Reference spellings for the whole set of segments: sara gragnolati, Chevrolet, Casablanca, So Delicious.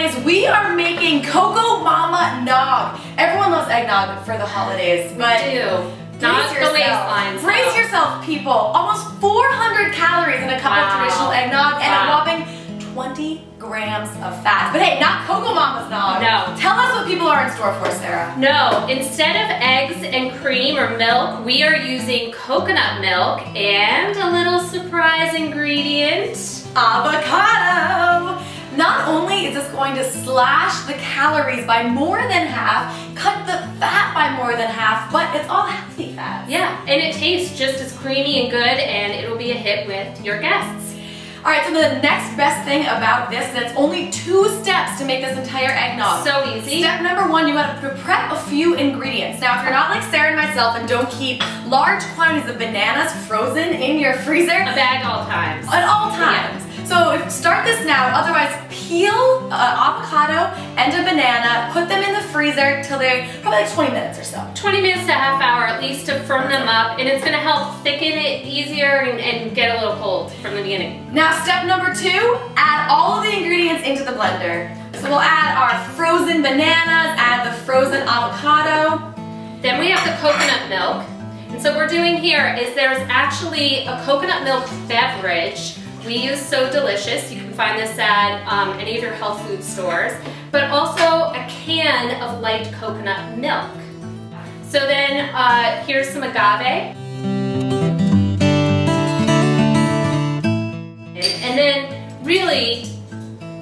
guys, we are making Cocoa Mama Nog. Everyone loves eggnog for the holidays, but we do. Not the baseline. Brace yourself, people. Almost 400 calories in a cup of traditional eggnog and a whopping 20 grams of fat. But hey, not Cocoa Mama's Nog. No. Tell us what people are in store for, Sarah. No. Instead of eggs and cream or milk, we are using coconut milk and a little surprise ingredient, avocado. Not only is this going to slash the calories by more than half, cut the fat by more than half, but it's all healthy fat. Yeah, and it tastes just as creamy and good, and it'll be a hit with your guests. All right, so the next best thing about this, that's only 2 steps to make this entire eggnog. So easy. Step number 1, you have to prep a few ingredients. Now, if you're not like Sarah and myself and don't keep large quantities of bananas frozen in your freezer. A bag all times. At all times. Yeah. So start this now, otherwise peel an avocado and a banana, put them in the freezer till they're probably like 20 minutes or so. 20 minutes to a half hour at least to firm them up, and it's going to help thicken it easier and get a little cold from the beginning. Now step number 2, add all of the ingredients into the blender. So we'll add our frozen bananas, add the frozen avocado. Then we have the coconut milk. And so what we're doing here is there's actually a coconut milk beverage. We use So Delicious. You can find this at any of your health food stores, but also a can of light coconut milk. So then here's some agave. And then really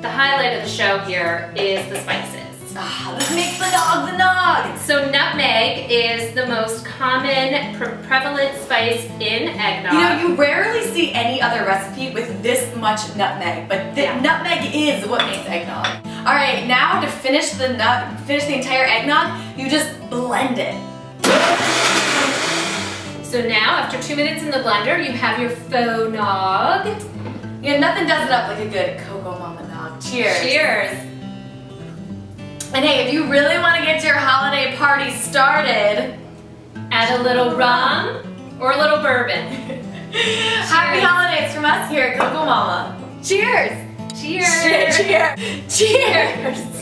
the highlight of the show here is the spices. Ah, this makes the nog the nog. So nutmeg is the most common prevalent spice in eggnog. You know, you rarely see any other recipe with this much nutmeg, but nutmeg is what makes eggnog. All right, now to finish the entire eggnog, you just blend it. So now, after 2 minutes in the blender, you have your faux nog. You know, nothing does it up like a good Cocoa Mama nog. Cheers. Cheers. And hey, if you really want to get your holiday party started, add a little rum or a little bourbon. Happy holidays from us here at Cocoa Mama. Cheers! Cheers! Cheers! Cheers! Cheers.